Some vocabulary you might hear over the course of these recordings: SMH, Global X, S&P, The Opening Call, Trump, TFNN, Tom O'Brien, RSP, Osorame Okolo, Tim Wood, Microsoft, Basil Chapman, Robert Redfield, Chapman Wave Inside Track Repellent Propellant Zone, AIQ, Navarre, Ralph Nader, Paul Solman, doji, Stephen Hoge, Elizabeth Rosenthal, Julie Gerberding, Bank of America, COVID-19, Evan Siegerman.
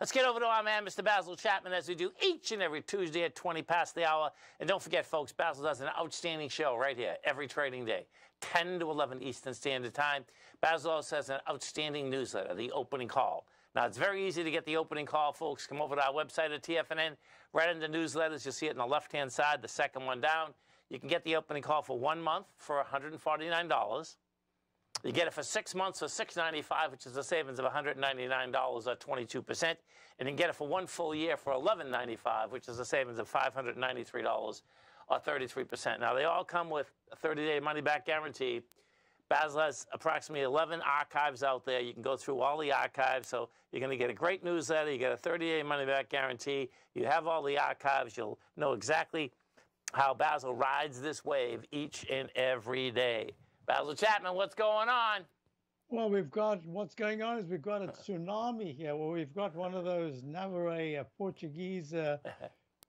Let's get over to our man, Mr. Basil Chapman, as we do each and every Tuesday at 20 past the hour. And don't forget, folks, Basil does an outstanding show right here every trading day, 10 to 11 Eastern Standard Time. Basil also has an outstanding newsletter, The Opening Call. Now, it's very easy to get The Opening Call, folks. Come over to our website at TFNN, right under newsletters. You'll see it on the left-hand side, the second one down. You can get The Opening Call for 1 month for $149. You get it for 6 months for $695, which is a savings of $199 or 22%. And you get it for 1 full year for $1195, which is a savings of $593 or 33%. Now, they all come with a 30-day money-back guarantee. Basil has approximately 11 archives out there. You can go through all the archives. So you're going to get a great newsletter. You get a 30-day money-back guarantee. You have all the archives. You'll know exactly how Basil rides this wave each and every day. Basil Chapman, what's going on? Well, what's going on is we've got a tsunami here. Well, we've got one of those Navarre Portuguese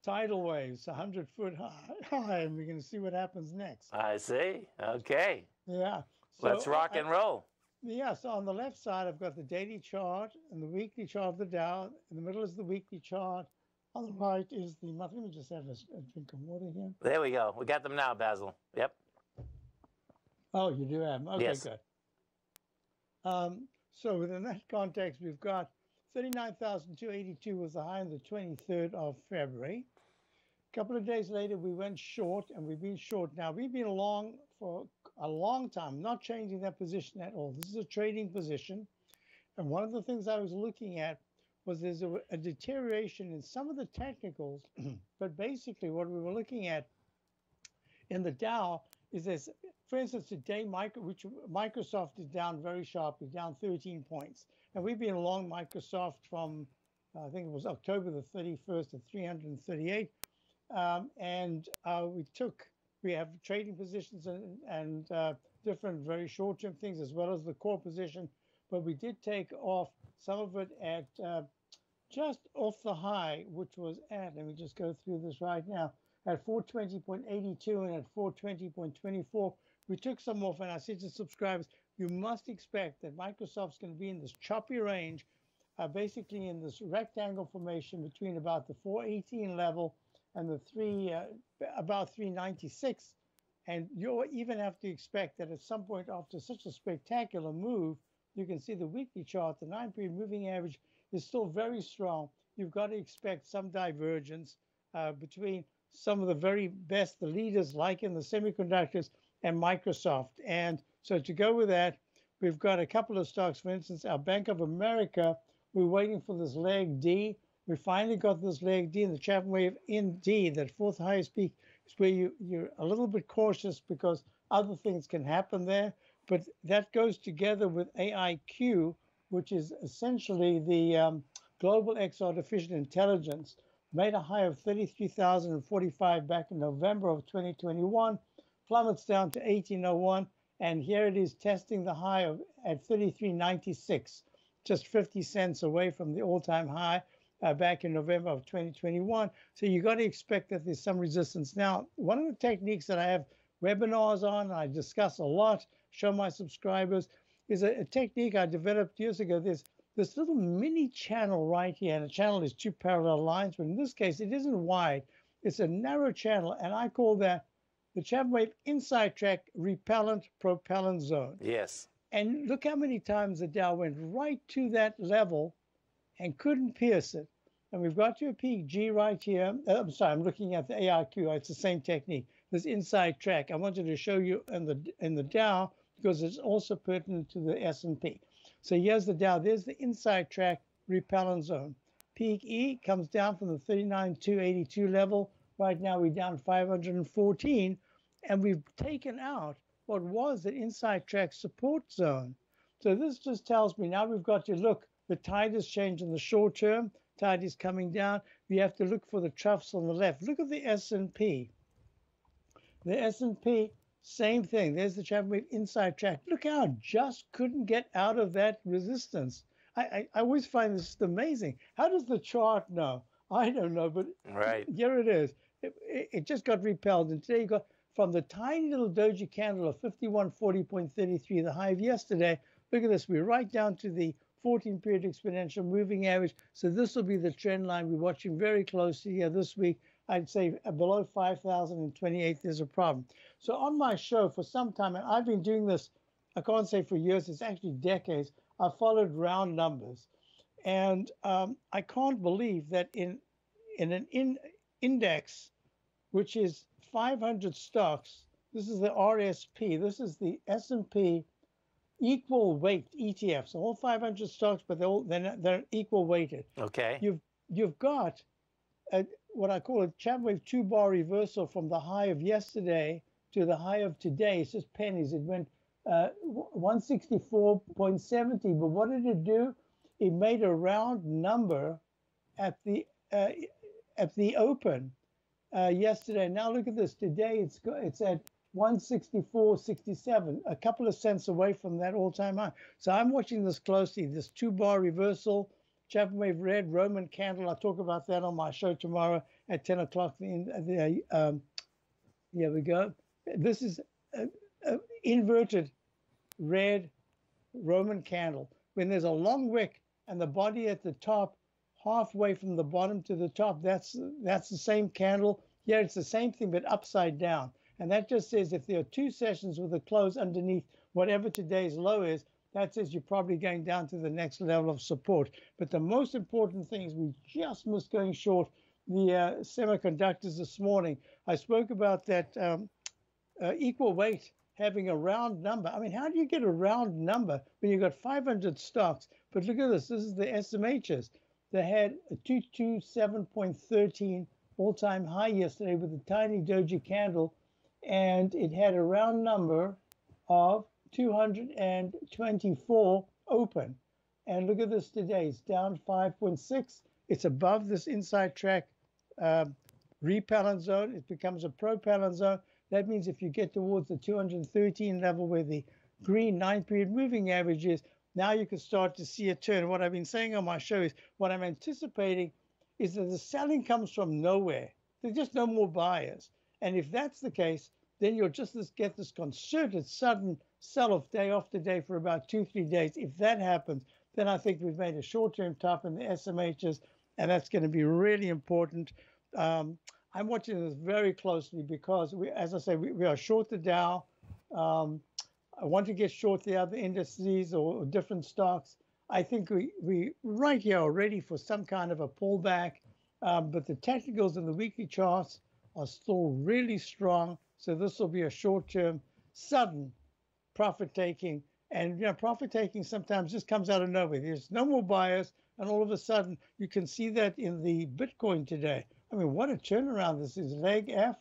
tidal waves, 100 foot high, and we're going to see what happens next. I see. Okay. Yeah. So, let's rock and roll. Yeah, so on the left side, I've got the daily chart and the weekly chart of the Dow. In the middle is the weekly chart. On the right is the monthly. Let me just have a drink of water here. There we go. We got them now, Basil. Yep. Oh, you do have them. Okay, yes. Good. So within that context, we've got 39,282 was the high on the 23rd of February. A couple of days later, we went short, and we've been short now. We've been long for a long time, not changing that position at all. This is a trading position. And one of the things I was looking at was there's a deterioration in some of the technicals, but basically what we were looking at in the Dow is this. For instance, today, Microsoft is down very sharply, down 13 points. And we've been long Microsoft from, I think it was October the 31st at 338. We have trading positions and different very short-term things as well as the core position. But we did take off some of it at just off the high, which was at, let me just go through this right now, at 420.82 and at 420.24. We took some off, and I said to subscribers, you must expect that Microsoft's going to be in this choppy range, basically in this rectangle formation between about the 418 level and the about 396. And you'll even have to expect that at some point after such a spectacular move, you can see the weekly chart, the 9-period moving average is still very strong. You've got to expect some divergence between some of the very best, the leaders like in the semiconductors, and Microsoft. And so to go with that, we've got a couple of stocks. For instance, our Bank of America, we're waiting for this leg D. We finally got this leg D in the Chapman wave in D, that fourth highest peak, is where you're a little bit cautious because other things can happen there. But that goes together with AIQ, which is essentially the Global X artificial intelligence, made a high of 33,045 back in November of 2021, plummets down to 1801, and here it is testing the high of at 33.96, just 50 cents away from the all-time high back in November of 2021. So you got to expect that there's some resistance. Now, one of the techniques that I have webinars on, and I discuss a lot, show my subscribers, is a technique I developed years ago. There's this little mini channel right here, and a channel is two parallel lines, but in this case, it isn't wide. It's a narrow channel, and I call that the Chapman Wave Inside Track Repellent Propellant Zone. Yes. And look how many times the Dow went right to that level and couldn't pierce it. And we've got to a peak G right here. I'm sorry, I'm looking at the AIQ. It's the same technique, this inside track. I wanted to show you in the Dow because it's also pertinent to the S&P. So here's the Dow. There's the inside track repellent zone. Peak E comes down from the 39,282 level. Right now we're down 514, and we've taken out what was the inside track support zone. So this just tells me now we've got to look. The tide has changed in the short term. Tide is coming down. We have to look for the troughs on the left. Look at the S&P. The S&P. Same thing. There's the Chapman Wave inside track. Look how I just couldn't get out of that resistance. I always find this amazing. How does the chart know? I don't know, but right. Here it is. It just got repelled. And today you got from the tiny little doji candle of 5140.33, the high of yesterday. Look at this. We're right down to the 14 period exponential moving average. So this will be the trend line we're watching very closely here this week. I'd say below 5,028, there's a problem. So on my show for some time, and I've been doing this, I can't say for years, it's actually decades, I followed round numbers. And I can't believe that in an index, which is 500 stocks, this is the RSP, this is the S&P equal weight ETFs, all 500 stocks, but they're equal weighted. Okay. You've got what I call a Chapman Wave 2-bar reversal from the high of yesterday to the high of today. It's just pennies. It went 164.70. But what did it do? It made a round number at the open yesterday. Now look at this. Today it's at 164.67, a couple of cents away from that all-time high. So I'm watching this closely, this 2-bar reversal, Chapman Wave Red, Roman Candle. I'll talk about that on my show tomorrow at 10 o'clock. Here we go. This is an inverted red Roman candle. When there's a long wick and the body at the top, halfway from the bottom to the top, that's the same candle. Here it's the same thing, but upside down. And that just says if there are two sessions with a close underneath whatever today's low is, that says you're probably going down to the next level of support. But the most important thing is we just missed going short the semiconductors this morning. I spoke about that equal weight having a round number. I mean, how do you get a round number when you've got 500 stocks? But look at this. This is the SMHs. They had a 227.13 all-time high yesterday with a tiny doji candle, and it had a round number of 224 open. And look at this today, it's down 5.6. It's above this inside track repellent zone. It becomes a propellant zone. That means if you get towards the 213 level where the green 9-period moving average is, now you can start to see a turn. What I've been saying on my show is what I'm anticipating is that the selling comes from nowhere. There's just no more buyers. And if that's the case, then you'll just get this concerted, sudden sell-off day after day for about 2-3 days. If that happens, then I think we've made a short-term top in the SMHs, and that's going to be really important. I'm watching this very closely because, as I say, we are short the Dow. I want to get short the other indices or different stocks. I think we right here are ready for some kind of a pullback, but the technicals and the weekly charts are still really strong. So this will be a short-term, sudden profit-taking. And, you know, profit-taking sometimes just comes out of nowhere. There's no more buyers, and all of a sudden, you can see that in the Bitcoin today. I mean, what a turnaround this is. Leg F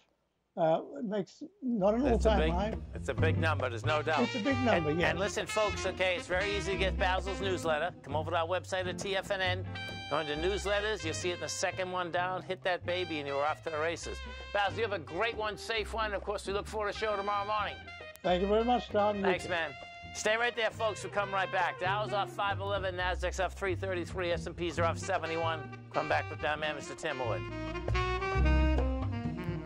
makes not an all-time high. It's a big number. There's no doubt. It's a big number, yeah. And listen, folks, okay, it's very easy to get Basil's newsletter. Come over to our website at TFNN. Go into newsletters, you'll see it in the second one down, hit that baby, and you're off to the races. Basil, you have a great one, safe one. Of course, we look forward to the show tomorrow morning. Thank you very much, Tom. Thanks, man. Stay right there, folks. We'll come right back. Dow's off 511, Nasdaq's off 333, S&Ps are off 71. Come back with our man, Mr. Tim Wood.